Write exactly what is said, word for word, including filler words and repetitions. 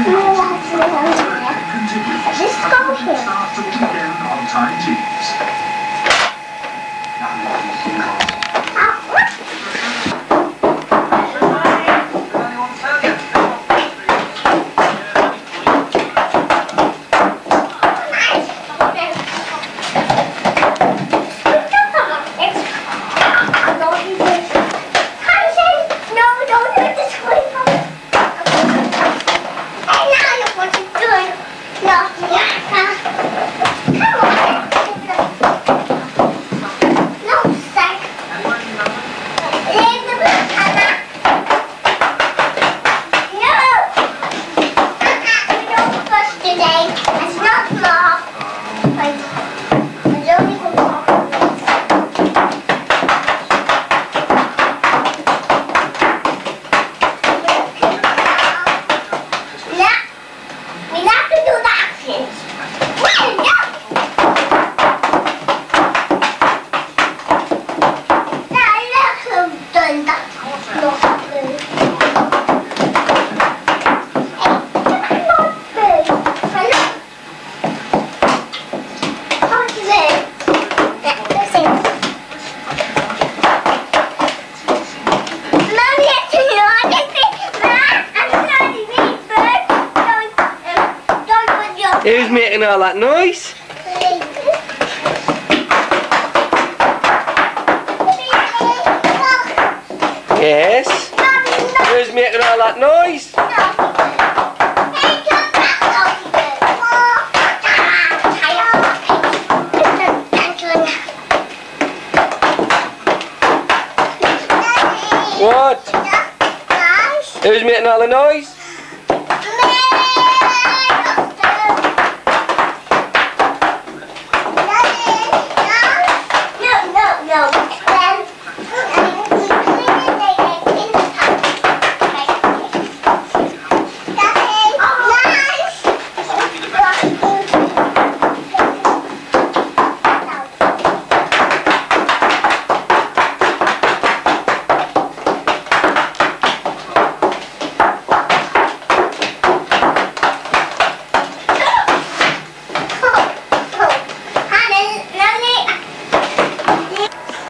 Just go here. On time teams. Who's making all that noise? Yes. Who's making all that noise? What? Who's making all the noise?